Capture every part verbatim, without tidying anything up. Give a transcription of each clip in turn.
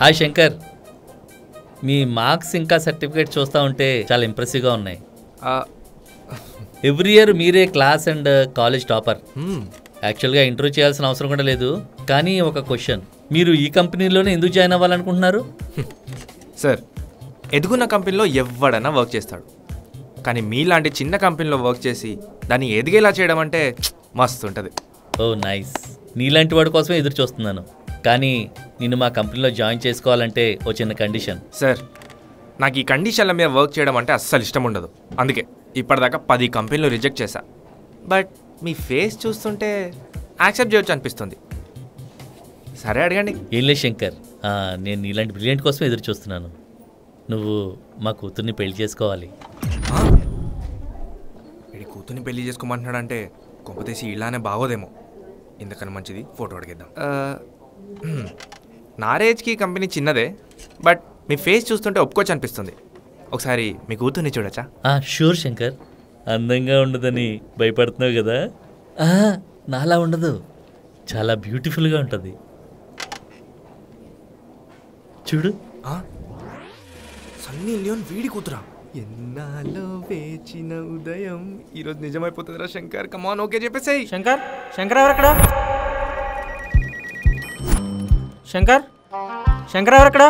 हाय शंकर, मी मार्क्स इंका सर्टिफिकेट चूस्ता उंटे चाला इंप्रेसिव गा उन्नाई। एव्री इयर मीरे class and college topper. Actual गा इंटरव्यू చేయాల్సిన అవసరం కూడా లేదు, కానీ ఒక క్వశ్చన్, మీరు ఈ కంపెనీలోనే ఎందుకు జాయిన్ అవ్వాలనుకుంటున్నారు? సార్, ఎదుగున్న కంపెనీలో ఎవ్వడైనా వర్క్ చేస్తాడు, కానీ మీ లాంటి చిన్న కంపెనీలో వర్క్ చేసి దాన్ని ఎదిగేలా చేయడం అంటే మస్తు ఉంటది। ఓ నైస్, నీలాంటి వాడి కోసమే ఎదురు చూస్తున్నాను। కానీ నిన్ను మా కంపెనీలో జాయిన్ చేసుకోవాలంటే ఓ చిన్న కండిషన్। సార్, నాకు ఈ కండిషన్ల మీద వర్క్ చేయడం అంటే అస్సలు ఇష్టం ఉండదు, అందుకే ఇప్పటిదాకా పది కంపెనీలు రిజెక్ట్ చేశా। బట్ మీ ఫేస్ చూస్తుంటే యాక్సెప్ట్ చేయొచ్చు అనిపిస్తుంది। సరే అడగండి। ఏం లేదు శంకర్, నేను ఇలాంటి బ్రిలియంట్ కోసం ఎదురు చూస్తున్నాను। నువ్వు మా కూతుర్ని పెళ్లి చేసుకోవాలి। ఈ కూతుర్ని పెళ్లి చేసుకోమంటున్నాడు అంటే కొంపతేసి ఇలానే బాగోదేమో, ఎందుకని మంచిది ఫోటో అడిగిద్దాం। నారేజ్కి కంపెనీ చిన్నదే, బట్ మీ ఫేస్ చూస్తుంటే ఒప్పుకోవచ్చు అనిపిస్తుంది। ఒకసారి మీ కూతుర్ని చూడచ్చా? షూర్ శంకర్, అందంగా ఉండదని భయపడుతున్నావు కదా, నాలా ఉండదు, చాలా బ్యూటిఫుల్గా ఉంటుంది। చూడు, సన్నీ లియోన్ వీడి కూతురా? ఎన్నాలో వేచిన ఉదయం ఈరోజు నిజమైపోతుందిరా శంకర్, కమాన్ ఓకే చెప్పేసాయి। శంకర్, శంకర్ ఎవరు అక్కడ? శంకర్, శంకర్ ఎవరు అక్కడ?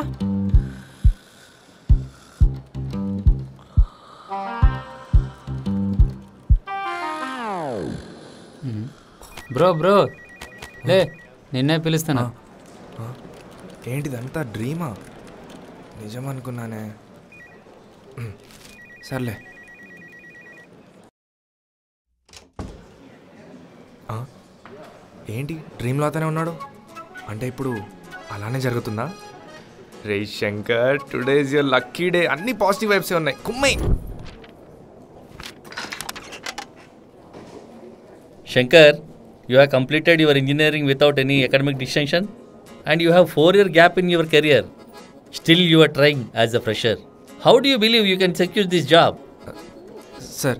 బ్రో బ్రో లే, నిన్నే పిలుస్తాను। ఏంటిదంతా డ్రీమా? నిజమనుకున్నానే, సర్లే। ఏంటి డ్రీమ్ లాగానే ఉన్నాడు అంటే ఇప్పుడు అలానే జరుగుతుందా? రే Shankar, today is your lucky day, అన్ని పాజిటివ్ వైబ్సే ఉన్నాయి। కుమ్మై Shankar, you have completed your engineering without any academic distinction and you have four year gap in your career, still you are trying as a fresher, how do you believe you can secure this job? Sir,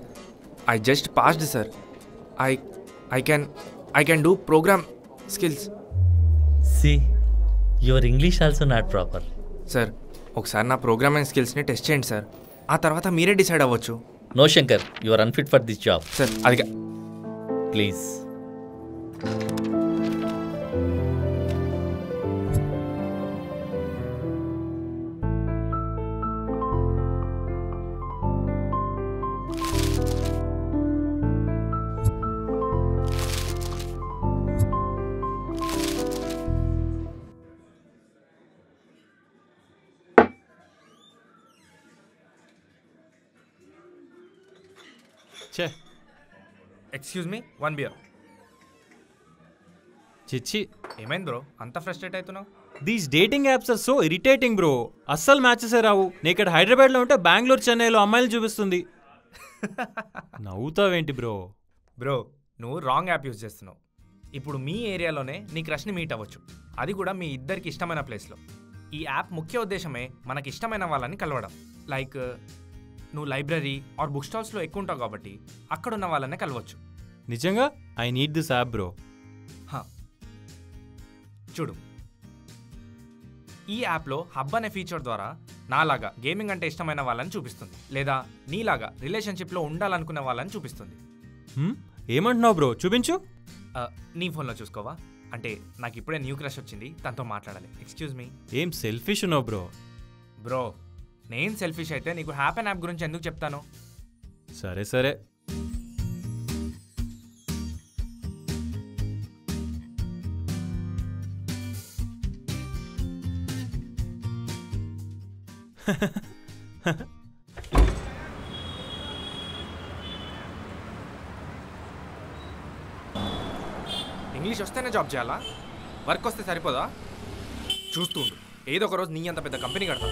I just passed sir, I I can I can do program skills. See, your English also not proper. Sir, ఒకసారి నా programming skills ని test చేయండి sir, ఆ తర్వాత మీరే decide అవ్వచ్చు। No Shankar, you are unfit for this job. Sir అదిగా please. Excuse me, one beer. చిచ్చి, ఏమైంది బ్రో అంత ఫ్రస్ట్రేట్ అవుతున్నావు? These dating apps are so irritating bro, అస్సలు మ్యాచెస్ రావు। నేను ఇక్కడ హైదరాబాద్లో ఉంటే బెంగళూరు, చెన్నైలో అమ్మాయిలు చూపిస్తుంది। నవ్వుతావేంటి బ్రో? బ్రో నువ్వు రాంగ్ యాప్ యూజ్ చేస్తున్నావు। ఇప్పుడు మీ ఏరియాలోనే నీ క్రష్ని మీట్ అవ్వచ్చు, అది కూడా మీ ఇద్దరికి ఇష్టమైన ప్లేస్లో। ఈ యాప్ ముఖ్య ఉద్దేశమే మనకి ఇష్టమైన వాళ్ళని కలవడం। లైక్ నువ్వు లైబ్రరీ ఆర్ బుక్ స్టాల్స్లో ఎక్కువ ఉంటావు కాబట్టి అక్కడ ఉన్న వాళ్ళనే కలవచ్చు। నిజంగా I need this app bro. చూడు, ఈ యాప్లో హబ్ అనే ఫీచర్ ద్వారా నాలాగా గేమింగ్ అంటే ఇష్టమైన వాళ్ళని చూపిస్తుంది, లేదా నీలాగా రిలేషన్షిప్లో ఉండాలనుకున్న వాళ్ళని చూపిస్తుంది। ఏమంటున్నావు బ్రో? చూపించు। నీ ఫోన్లో చూసుకోవా? అంటే నాకు ఇప్పుడే న్యూ క్రష్ వచ్చింది, తనతో మాట్లాడాలి। ఎక్స్క్యూజ్ మీ, ఏం సెల్ఫిష్ ఉన్నావు బ్రో? బ్రో నేను సెల్ఫిష్ అయితే నీకు హ్యాపీ యాప్ గురించి ఎందుకు చెప్తాను? సరే సరే, ఇంగ్లీష్ వస్తేనే జాబ్ చేయాలా? వర్క్ వస్తే సరిపోదా? చూస్తూ ఉండు, ఏదో ఒక రోజు నీ అంత పెద్ద కంపెనీ కడతా।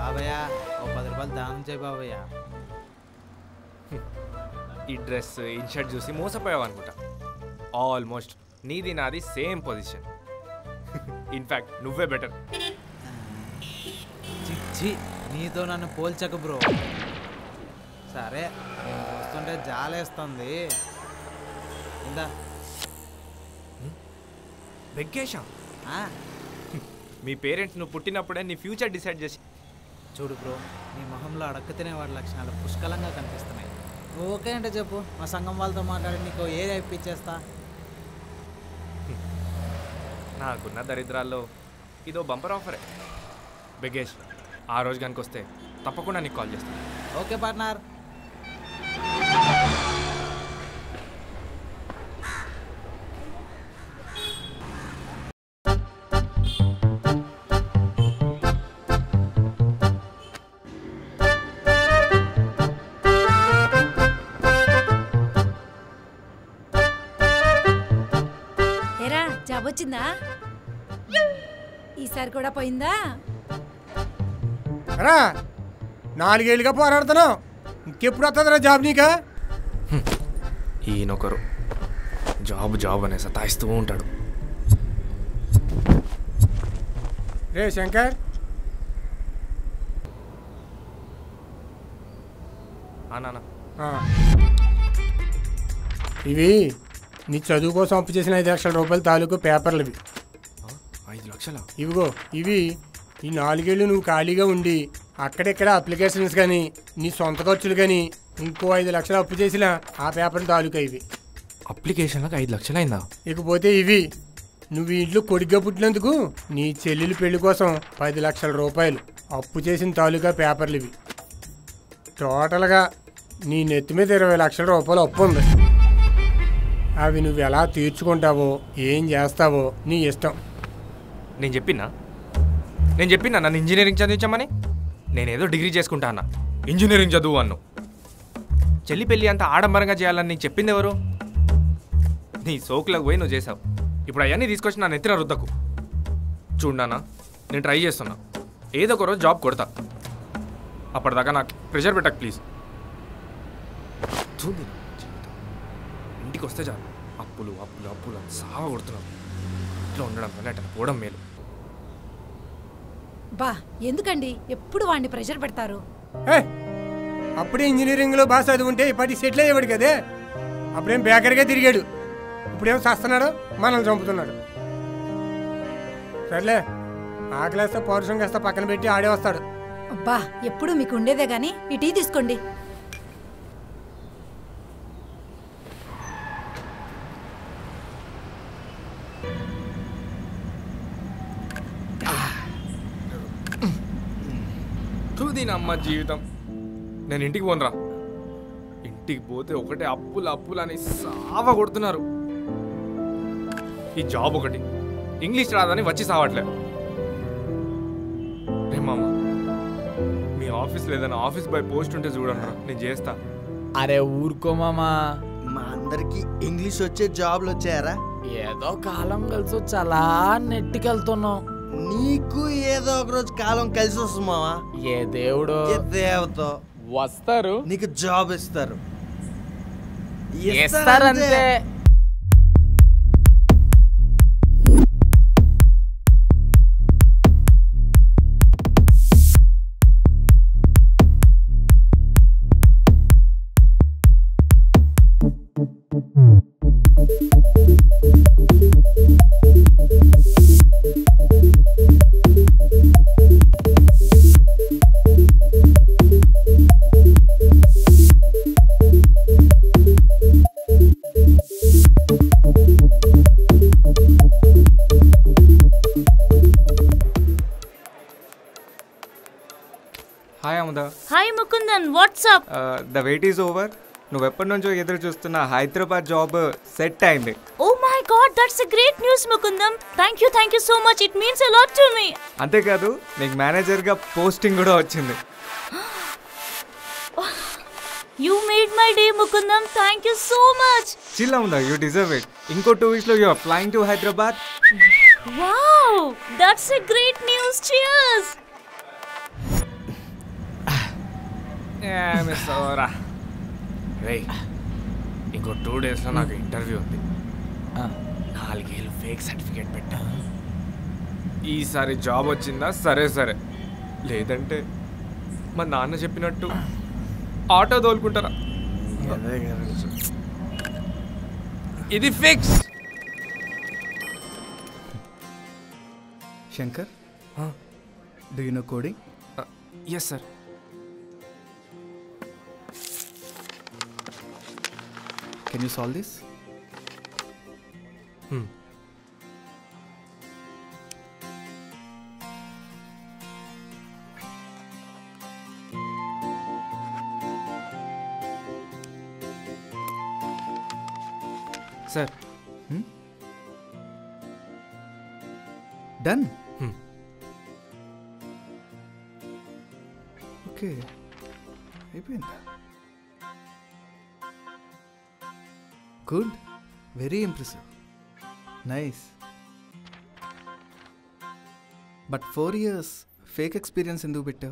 బాబయ్య ఓ పది రూపాయలు దానం చేయి బాబయ్య। ఈ డ్రెస్, ఈ షర్ట్ చూసి మోసపోయావు అనుకుంటా। ఆల్మోస్ట్ నీది నాది same position. In fact, nuvve better. Chichi, neeto nannu polchaka bro. Sare, nenu chustunte jaalestundi. Inda. Venkesha. Ah. మీ పేరెంట్స్ నువ్వు పుట్టినప్పుడే నీ ఫ్యూచర్ డిసైడ్ చేసి చూడు బ్రో, నీ మొహంలో అడక్కతనే వాడి లక్షణాలు పుష్కలంగా కనిపిస్తున్నాయి. ఓకే అంటే చెప్పు, మా సంఘం వాళ్ళతో మాట్లాడి నీకు ఏది అయిపించేస్తా. నాకున్న దరిద్రాల్లో ఇదో బంపర్ ఆఫరే. బిగేష్, ఆ రోజు కనుక వస్తే తప్పకుండా నీకు కాల్ చేస్తాను. Okay partner. వచ్చిందా ఈసారి కూడా పోయిందా? నాలుగేళ్ళుగా పోరాడుతున్నావు, ఇంకెప్పుడు వస్తుందా జాబ్ నీకా? ఈయనొకరు జాబ్ జాబ్ అనే సతాయిస్తూ ఉంటాడు. రే శంకర్ ఇవి నీ చదువు కోసం అప్పు చేసిన ఐదు లక్షల రూపాయలు తాలూకు పేపర్లు ఇవి. ఐదు లక్షలా? ఇవిగో ఇవి. ఈ నాలుగేళ్ళు నువ్వు ఖాళీగా ఉండి అక్కడెక్కడ అప్లికేషన్స్ కానీ నీ సొంత ఖర్చులు కానీ ఇంకో ఐదు లక్షలు అప్పు చేసిన ఆ పేపర్లు తాలూకా ఇవి. అప్లికేషన్లకు ఐదు లక్షలు అయిందా? ఇకపోతే ఇవి నువ్వు ఇంట్లో కొడుగ్గా పుట్టినందుకు నీ చెల్లెలు పెళ్లి కోసం పది లక్షల రూపాయలు అప్పు చేసిన తాలూకా పేపర్లు ఇవి. టోటల్గా నీ నెత్తి మీద ఇరవై లక్షల రూపాయలు అప్పు ఉంది. అవి నువ్వు ఎలా తీర్చుకుంటావో ఏం చేస్తావో నీ ఇష్టం. నేను చెప్పినా నేను చెప్పినా నన్ను ఇంజనీరింగ్ చదివించామని. నేనేదో డిగ్రీ చేసుకుంటా అన్నా, ఇంజనీరింగ్ చదువు అన్ను. చెల్లి పెళ్ళి అంత ఆడంబరంగా చేయాలని నీకు చెప్పింది ఎవరు? నీ సోకులకు పోయి నువ్వు చేసావు. ఇప్పుడు అవన్నీ తీసుకొచ్చి నా నెత్తిన రుద్దకు. చూడన్నా, నేను ట్రై చేస్తున్నా, ఏదో ఒక రోజు జాబ్ కొడతా. అప్పటిదాకా నాకు ప్రెషర్ పెట్టకు ప్లీజ్. చూడు, ఇంటికి వస్తే చాలు అప్పులు అప్పులు అప్పులు అని సావ కొడుతున్నావు. ఇట్లా ఉండడం వల్ల అట్లా పోవడం మేలు. బా, ఎందుకండి ఎప్పుడు వాడిని ప్రెషర్ పెడతారు? అప్పుడే ఇంజనీరింగ్లో బాగా చదువుంటే ఇప్పటి సెటిల్ అయ్యేవాడు కదే. అప్పుడేం బేకరీగా తిరిగాడు, ఇప్పుడేమో చేస్తున్నాడు, మనల్ని చంపుతున్నాడు. సర్లే, ఆకలేస్తా పౌరుషం కాస్త పక్కన పెట్టి ఆడే వస్తాడు. అబ్బా, ఎప్పుడు మీకు ఉండేదే కానీ. ఈ టీ తీసుకోండి. అమ్మ జీవితం, నేను ఇంటికి పోనరా. ఇంటికి పోతే ఒకటే అప్పులు అప్పులు అని సావ కొడుతున్నారు. ఈ జాబ్ ఒకటి, ఇంగ్లీష్ రాదని వచ్చి సావట్లేదు. మామ, మీ ఆఫీస్లో ఏదైనా ఆఫీస్ బై పోస్ట్ ఉంటే చూడండి, నేను చేస్తా. అరే ఊరుకో మామా, మా అందరికి ఇంగ్లీష్ వచ్చే జాబ్లు వచ్చారా? ఏదో కాలం కలిసి వచ్చి అలా నెట్టుకెళ్తున్నాం. నీకు ఏదో ఒక రోజు కాలం కలిసి వస్తుంది మావా. ఏ దేవుడు దేవతో వస్తారు, నీకు జాబ్ ఇస్తారు. The wait is over. నువ్వు ఎప్పటి నుంచో ఎదురు చూస్తున్న హైదరాబాద్ జాబ్ సెట్ అయింది. Oh my God, that's a great news, Mukundam. Thank you, thank you so much. It means a lot to me. అంతేకాదు, నీకు మేనేజర్ గా పోస్టింగ్ కూడా వచ్చింది. You made my day, Mukundam. Thank you so much. Chill out, you deserve it. ఇంకో two weeks లో you are flying to Hyderabad. Wow, that's a great news. Cheers. ఇంకో two డేస్లో నాకు ఇంటర్వ్యూ ఉంది. నాలుగేళ్ళు ఫేక్ సర్టిఫికేట్ పెట్టా, ఈసారి job వచ్చిందా సరే సరే, లేదంటే మా నాన్న చెప్పినట్టు ఆటో తోలుకుంటారా. ఇది fix. Shankar, do you know coding? Yes sir. Can you solve this? Hmm. Sir. Hmm? Done? Hmm. Okay. Ayipoyindi. Good, very impressive, nice. But four years fake experience in the bitter.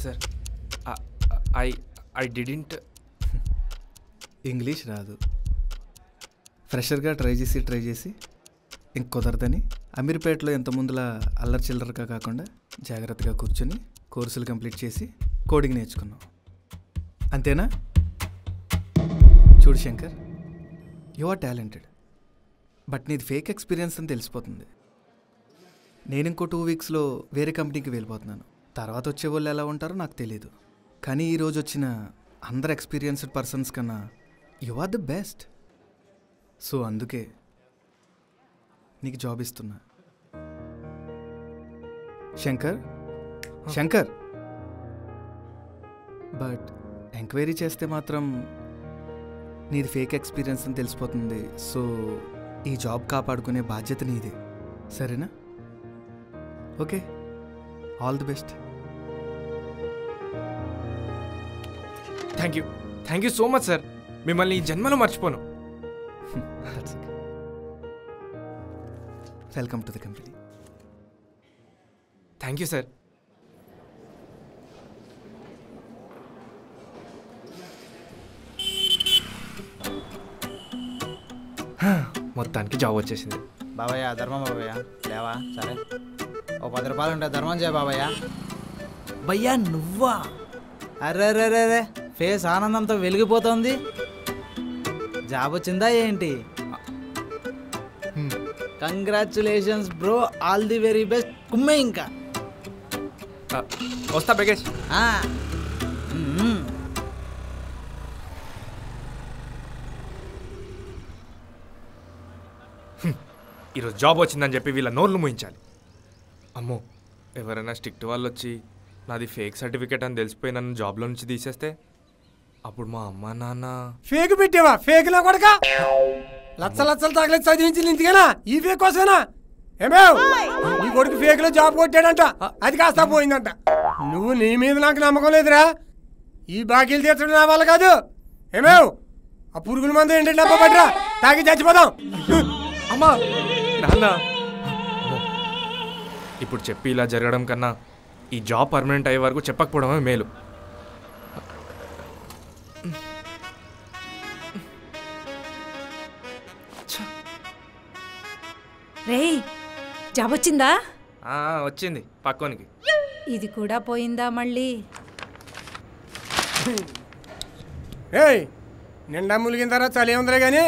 Sir, I, I, I didn't. English Radu. Fresher ga try jesi try jesi. Ink kodardani. Amirpet lo enta mundla allar childar ka kaakonda. Jagrataga kurchuni courseul complete chesi coding nechukunna. అంతేనా? చూడు Shankar, you are talented, but నీది fake experience అని తెలిసిపోతుంది. నేను ఇంకో two వీక్స్లో వేరే కంపెనీకి వెళ్ళిపోతున్నాను. తర్వాత వచ్చే వాళ్ళు ఎలా ఉంటారో నాకు తెలియదు, కానీ ఈరోజు వచ్చిన అందరు ఎక్స్పీరియన్స్డ్ పర్సన్స్ కన్నా you are the best. So అందుకే నీకు జాబ్ ఇస్తున్నా. శంకర్, శంకర్, బట్ ఎంక్వైరీ చేస్తే మాత్రం నీది ఫేక్ ఎక్స్పీరియన్స్ అని తెలిసిపోతుంది. సో ఈ జాబ్ కాపాడుకునే బాధ్యత నీదే, సరేనా? Okay, all the best. Thank you, thank you so much sir. మిమ్మల్ని ఈ జన్మలో మర్చిపోను. Welcome to the company. Thank you sir. మొత్తానికి జాబ్ వచ్చేసింది. బాబాయ్య ధర్మం, బాబాయ్య లేవా? సరే, ఓ పది రూపాయలు ఉంటాయి, ధర్మం చేయ బాబాయ్య. భయ్యా నువ్వా? అరే రే రే రే, ఫేస్ ఆనందంతో వెలిగిపోతుంది. జాబ్ వచ్చిందా ఏంటి? Congratulations bro, all the very best. కుమ్మే, ఇంకా వస్తా ప్యాకేజ్. ఈరోజు జాబ్ వచ్చిందని చెప్పి వీళ్ళ నోర్లు మూయించాలి. అమ్మో, ఎవరైనా స్ట్రిక్ట్ వాళ్ళు వచ్చి నాది ఫేక్ సర్టిఫికేట్ అని తెలిసిపోయి నన్ను జాబ్లో నుంచి తీసేస్తే అప్పుడు మా అమ్మ నాన్న ఫేక్ పెట్టేవా? ఫేక్ నా కొడక, లచ్చ లచ్చలు తగలేదు చదివించింది ఇంతకేనా? ఈ ఫేక్ కోసమేనా? ఏమేవ్, నీ కొడుకు ఫేక్లో జాబ్ కొట్టాడంట, అది కాస్తా పోయిందంట. నువ్వు నీ మీద నాకు నమ్మకం లేదురా. ఈ బాకీలు తీర్చడం నా వల్ల కాదు. ఏమేవ్, ఆ పురుగుల మందు ఏంటంటే డబ్బా పట్టరా, తాగి చచ్చిపోదాం. అమ్మా నాన్న, ఇప్పుడు చెప్పి ఇలా జరగడం కన్నా ఈ జాబ్ పర్మనెంట్ అయ్యే వరకు చెప్పకపోవడమే మేలు. రేయ్, జాబ్ వచ్చిందా? వచ్చింది. పక్కోనికి ఇది కూడా పోయిందా మళ్ళీ? ఏయ్, నిండా ములిగిన తర్వాత చలి ఉందిలే, కానీ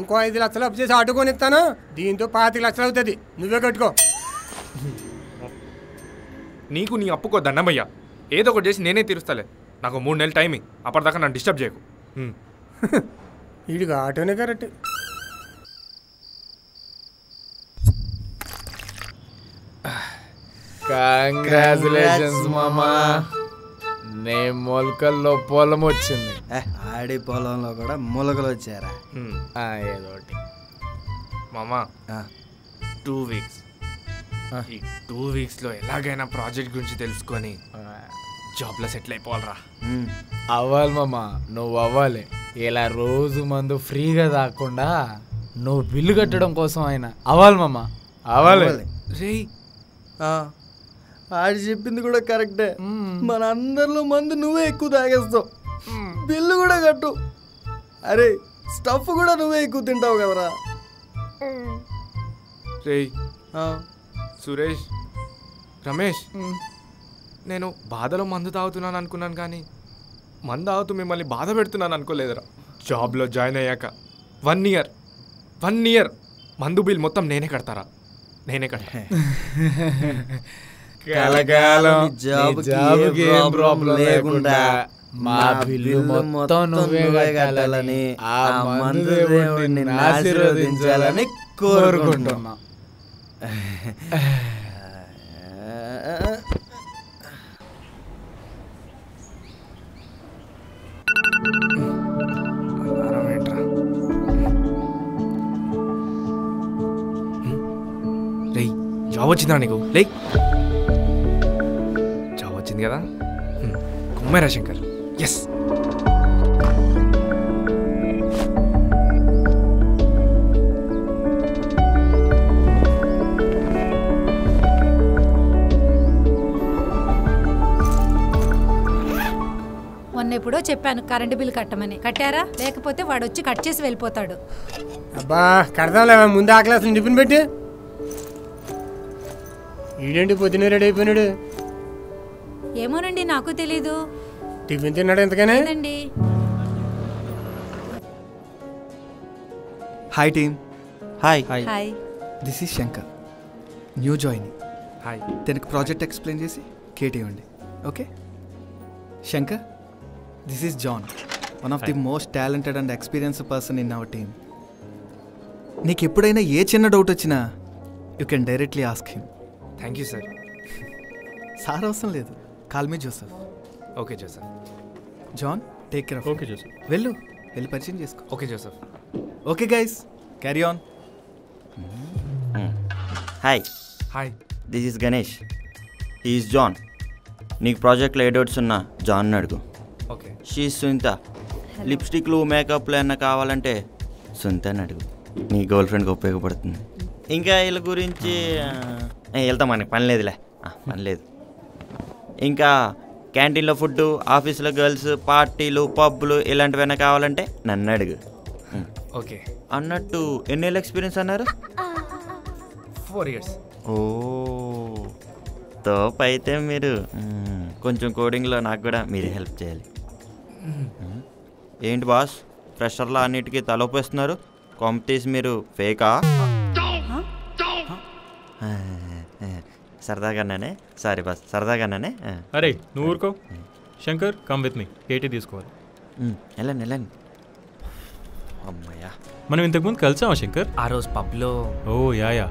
ఇంకో ఐదు లక్షలు అప్పు చేసి ఆడుకొని ఇస్తాను. దీంతో పాతిక లక్షలు అవుతుంది, నువ్వే కట్టుకో. నీకు నీ అప్పుకో దండమయ్యా, ఏదో ఒకటి చేసి నేనే తీరుస్తాలే. నాకు మూడు నెలలు టైమింగ్, అప్పటిదాకా నన్ను డిస్టర్బ్ చేయకు. వీడికి ఆటోనే కరెక్ట్. కంగ్రాచులేషన్స్ మామా, నే మొలకల్లో పొలం వచ్చింది. ఆడి పొలంలో కూడా మొలకలు వచ్చారా? ఏదోటి మామా, టూ వీక్స్ ఈ టూ వీక్స్లో ఎలాగైనా ప్రాజెక్ట్ గురించి తెలుసుకొని జాబ్లో సెటిల్ అయిపోవాలరా. అవ్వాలి మామా, నువ్వు అవ్వాలి. ఇలా రోజు మందు ఫ్రీగా తాకుండా నువ్వు బిల్లు కట్టడం కోసం అయినా అవ్వాలి మామా, అవ్వాలి. రే, ఆడు చెప్పింది కూడా కరెక్టే. మన అందరిలో మందు నువ్వే ఎక్కువ తాగేస్తావు, బిల్లు కూడా కట్టు. అరే, స్టఫ్ కూడా నువ్వే ఎక్కువ తింటావు కదరా. రేయ్ సురేష్, రమేష్, నేను బాధలో మందు తాగుతున్నాను అనుకున్నాను కానీ మందు తాగుతూ మిమ్మల్ని బాధ పెడుతున్నాను అనుకోలేదురా. జాబ్లో జాయిన్ అయ్యాక వన్ ఇయర్ వన్ ఇయర్ మందు బిల్ మొత్తం నేనే కడతారా? నేనే కడతా. కలకాలం జాబ్కి ఏం ప్రాబ్లం లేకుండా మా బిల్లు మొత్తం నువ్వే కట్టాలని, ఆ మందు దేవుడిని ఆశీర్వదించాలని కోరుకుంటున్నా. రేయ్, జాబ్ వచ్చిందా నీకు? లే, జాబ్ వచ్చింది కదా, కుమ్మేరా శంకర్. ఎస్, ఎప్పుడో చెప్పాను కరెంటు బిల్ కట్టమని. కట్టారా? లేకపోతే వాడు వచ్చి కట్ చేసి వెళ్ళిపోతాడు. అబ్బా కడతాంలే, ముందు ఆ క్లాస్ టిఫిన్ పెట్టి. ఈడేంటి పొద్దున రెడీ అయిపోయినాడు? ఏమోనండి, నాకు తెలీదు. టిఫిన్ తిన్నాడు ఎంతకైనా. Hi team. Hi hi, this is Shankar, new joining. Hi, తనకు ప్రాజెక్ట్ ఎక్స్ప్లెయిన్ చేసి కేటీ ఇవ్వండి. Okay Shankar, this is John, one of Hi. the most talented and experienced person in our team. Nik eppudaina ye chinna doubt ochina you can directly ask him. Thank you sir. Sir avasam ledu, call me Joseph. Okay Joseph. John, take care of okay him. Joseph vellu velli parichayam chesko. Okay Joseph. Okay guys, carry on. Mm. Hi hi, this is Ganesh, he is John. Nik project lo edits unna John ni adugu. Okay, she Sunitha. లిప్స్టిక్లు మేకప్లు ఏమన్నా కావాలంటే సునీత అని అడుగు, నీ girl ఫ్రెండ్కి ఉపయోగపడుతుంది. ఇంకా వీళ్ళ గురించి వెళ్తాం, మనకి పని లేదులే, పని లేదు. ఇంకా క్యాంటీన్లో ఫుడ్, ఆఫీస్లో గర్ల్స్, పార్టీలు, పబ్బులు ఇలాంటివైనా కావాలంటే నన్ను అడుగు. ఓకే, అన్నట్టు ఎన్నేళ్ళ ఎక్స్పీరియన్స్ అన్నారు? Four years. ఓ తోపు అయితే మీరు కొంచెం కోడింగ్లో నాకు కూడా మీరే హెల్ప్ చేయాలి. ఏంటి బాస్ ప్రెషర్లో అన్నిటికీ తలొప్పేస్తున్నారు? కొంప తీసి మీరు ఫేకా? సరదాగానే, సారీ బాస్, సరదాగానే. అరే నువ్వు ఊరుకో. Shankar, come with me, KT తీసుకోవాలి. వెళ్ళండి వెళ్ళండి. అమ్మయ్యా, మనం ఇంతకుముందు కలిసామా శంకర్? ఆ రోజు పబ్లో. Oh yeah yeah.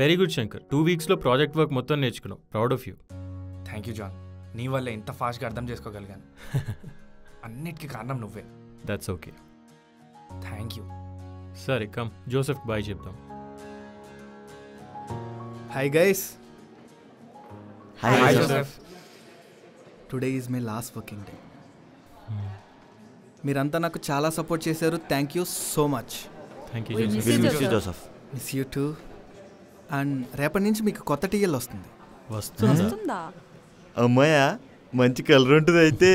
Very good Shankar, two వీక్స్లో ప్రాజెక్ట్ వర్క్ మొత్తం నేర్చుకున్నావు. Proud of you. Thank you John, నీ వల్ల ఇంత ఫాస్ట్గా అర్థం చేసుకోగలిగాను. అన్నిటికీ కారణం నువ్వే. That's okay, thank you. సరే కమ్ జోసెఫ్, బాయ్ చెప్తాం. Hi guys. Hi Joseph. Today is my last working day. మీరంతా నాకు చాలా సపోర్ట్ చేశారు. Thank you so much. Thank you Joseph. Miss you too. And రేపటి నుంచి మీకు కొత్త టీఎల్ వస్తుంది. వస్తుందా? అమ్మాయ మంచి కలర్ ఉంటుంది అయితే.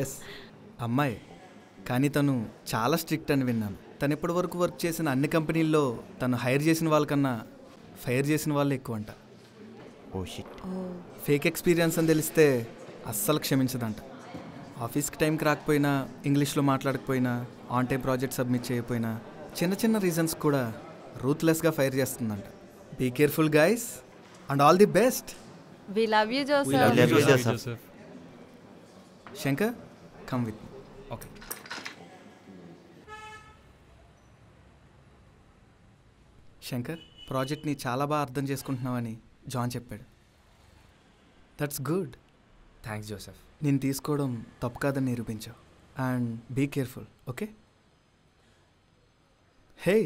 ఎస్ అమ్మాయి, కానీ తను చాలా స్ట్రిక్ట్ అని విన్నాను. తను ఇప్పటి వరకు వర్క్ చేసిన అన్ని కంపెనీల్లో తను హైర్ చేసిన వాళ్ళకన్నా ఫైర్ చేసిన వాళ్ళు ఎక్కువ అంట. Oh shit. ఫేక్ ఎక్స్పీరియన్స్ అని తెలిస్తే అస్సలు క్షమించదంట. ఆఫీస్కి టైంకి రాకపోయినా, ఇంగ్లీష్లో మాట్లాడకపోయినా, ఆన్ టైం ప్రాజెక్ట్ సబ్మిట్ చేయకపోయినా, చిన్న చిన్న రీజన్స్ కూడా రూత్లెస్గా ఫైర్ చేస్తుందంట. Be careful guys and all the best. We love you Joseph. Shankar, come with me. Okay. Shankar, ప్రాజెక్ట్ని చాలా బాగా అర్థం చేసుకుంటున్నావని జాన్ చెప్పాడు. That's good. థ్యాంక్స్ జోసెఫ్, నేను తీసుకోవడం తప్పు కాదని నిరూపించావు. And be careful. Okay. Hey,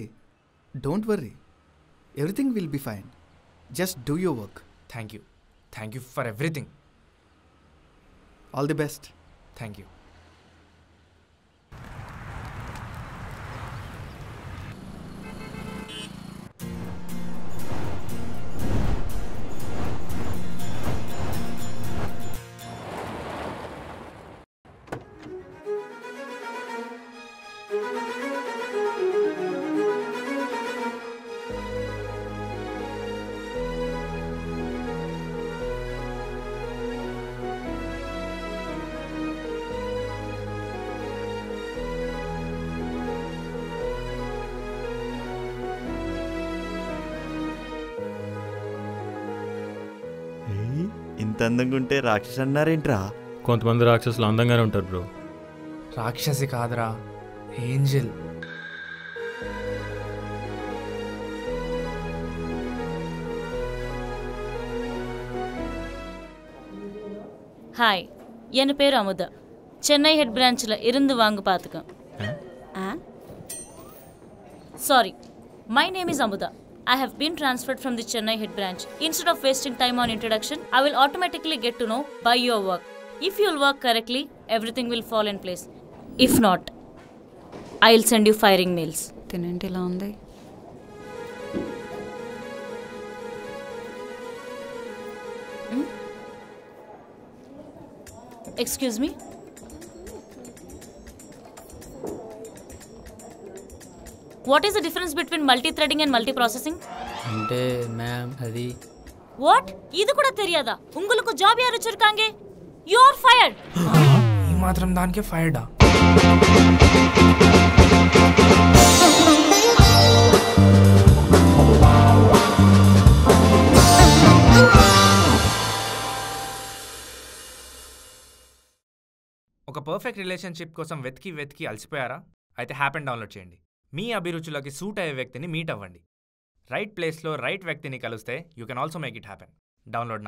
don't worry, everything will be fine, just do your work. Thank you. Thank you for everything. All the best. Thank you. అందంగా ఉంటే రాక్షసి అన్నారేంట్రా? కొంతమంది రాక్షసులు అందంగానే ఉంటారు బ్రో. రాక్షసి కాదురా, ఏంజెల్. హాయ్, ఎన్ పేరు అముద. చెన్నై హెడ్ బ్రాంచ్ల ఇருந்து వాంగు పాతకం. Sorry, my name is Amudha. I have been transferred from the Chennai head branch. Instead of wasting time on introduction, I will automatically get to know by your work. If you'll work correctly, everything will fall in place. If not, I'll send you firing mails. Tenente la undi. Hmm? Excuse me? What is the difference between multi-threading and multi-processing? అంటే ma'am అది What? ఇది కూడా తెలియదా? உங்களுக்கு job யாரு வச்சிருக்காங்க? You are fired. ఈ మాత్రం దానికే fired ఆ? ఒక perfect relationship కోసం వెతికి వెతికి అలసిపోయారా? అయితే హ్యాప్ అండ్ డౌన్లోడ్ చేయండి. మీ అభిరుచులకి సూట్ అయ్యే వ్యక్తిని మీట్ అవ్వండి. రైట్ ప్లేస్లో రైట్ వ్యక్తిని కలిస్తే you can also make it happen. Download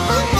now.